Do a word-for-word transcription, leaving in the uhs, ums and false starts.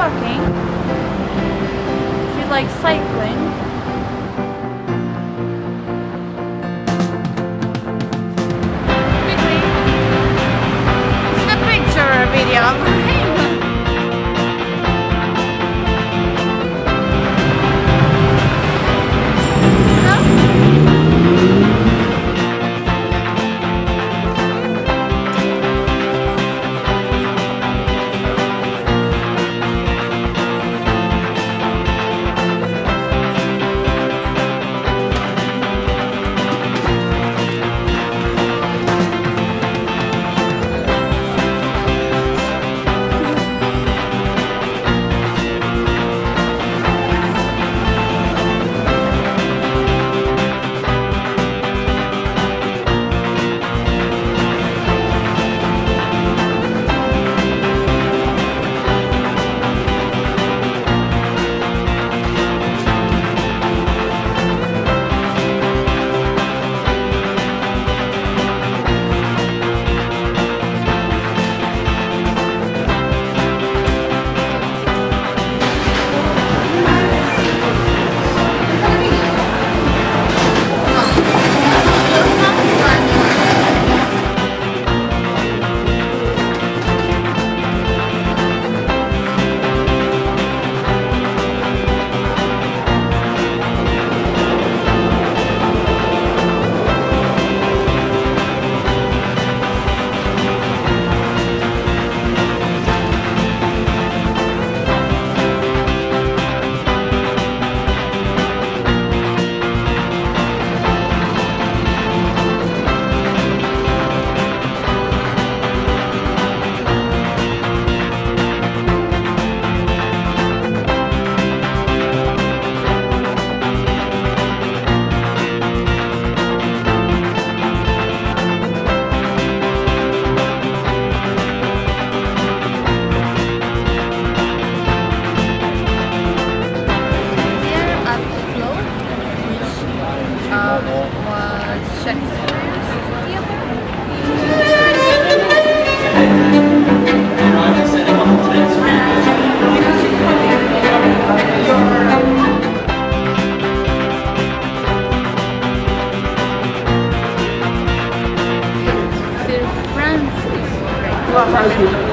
walking, if you like cycling. Quickly, it's a picture or a video of him. Thank you.